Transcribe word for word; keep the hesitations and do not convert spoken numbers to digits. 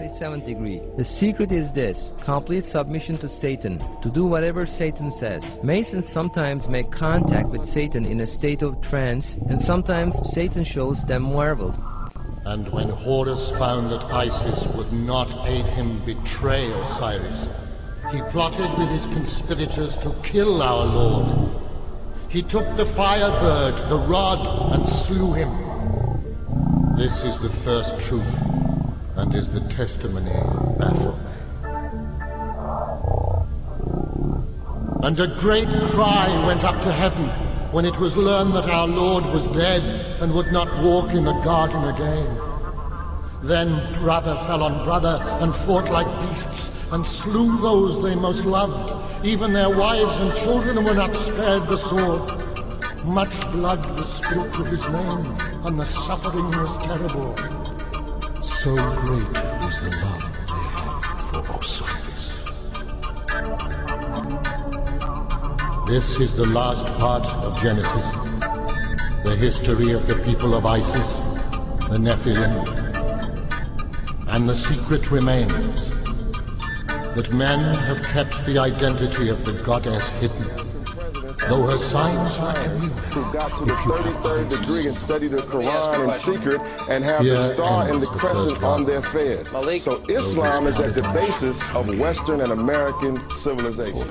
ninety-seventh degree. The secret is this: complete submission to Satan, to do whatever Satan says. Masons sometimes make contact with Satan in a state of trance, and sometimes Satan shows them marvels. And when Horus found that Isis would not aid him betray Osiris, he plotted with his conspirators to kill our Lord. He took the firebird, the rod, and slew him. This is the first truth, and is the testimony of Baphomet. And a great cry went up to heaven when it was learned that our Lord was dead and would not walk in the garden again. Then brother fell on brother and fought like beasts and slew those they most loved. Even their wives and children were not spared the sword. Much blood was spilt of his name, and the suffering was terrible. So great was the love they had for Osiris. This is the last part of Genesis, the history of the people of Isis, the Nephilim. And the secret remains, that men have kept the identity of the goddess hidden, though her signs are everywhere. Who got to the thirty-third degree and studied the Quran in secret and have the star and the crescent on their fez. So Islam is at the basis of Western and American civilization.